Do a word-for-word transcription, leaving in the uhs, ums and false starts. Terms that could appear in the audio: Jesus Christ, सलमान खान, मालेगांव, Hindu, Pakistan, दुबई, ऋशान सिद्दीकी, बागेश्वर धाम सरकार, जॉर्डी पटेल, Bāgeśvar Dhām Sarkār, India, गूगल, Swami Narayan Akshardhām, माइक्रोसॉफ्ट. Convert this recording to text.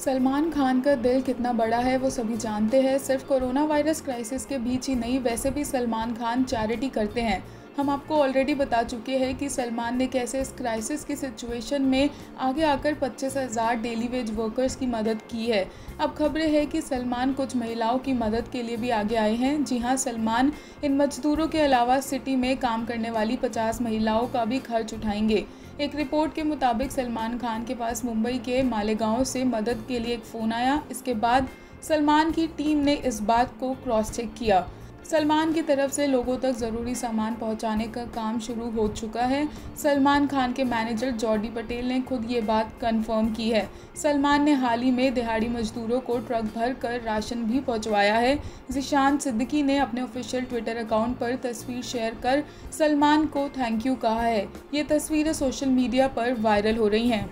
सलमान खान का दिल कितना बड़ा है वो सभी जानते हैं। सिर्फ कोरोना वायरस क्राइसिस के बीच ही नहीं, वैसे भी सलमान खान चैरिटी करते हैं। हम आपको ऑलरेडी बता चुके हैं कि सलमान ने कैसे इस क्राइसिस की सिचुएशन में आगे आकर पच्चीस हज़ार डेली वेज वर्कर्स की मदद की है। अब खबरें हैं कि सलमान कुछ महिलाओं की मदद के लिए भी आगे आए हैं। जी हां, सलमान इन मजदूरों के अलावा सिटी में काम करने वाली पचास महिलाओं का भी खर्च उठाएंगे। एक रिपोर्ट के मुताबिक सलमान खान के पास मुंबई के मालेगांव से मदद के लिए एक फ़ोन आया। इसके बाद सलमान की टीम ने इस बात को क्रॉस चेक किया। सलमान की तरफ से लोगों तक ज़रूरी सामान पहुंचाने का काम शुरू हो चुका है। सलमान खान के मैनेजर जॉर्डी पटेल ने खुद ये बात कंफर्म की है। सलमान ने हाल ही में दिहाड़ी मजदूरों को ट्रक भर कर राशन भी पहुंचवाया है। ऋशान सिद्दीकी ने अपने ऑफिशियल ट्विटर अकाउंट पर तस्वीर शेयर कर सलमान को थैंक यू कहा है। ये तस्वीरें सोशल मीडिया पर वायरल हो रही हैं।